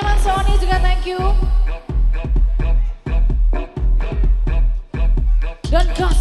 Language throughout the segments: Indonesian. teman-temannya Mas Sony juga thank you. Don Kos.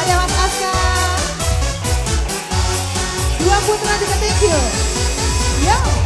Ada Mas Aska, dua putra juga thank you. Yo. Ooh.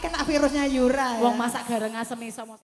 kena virusnya Yura. Wong masak gareng asem iso.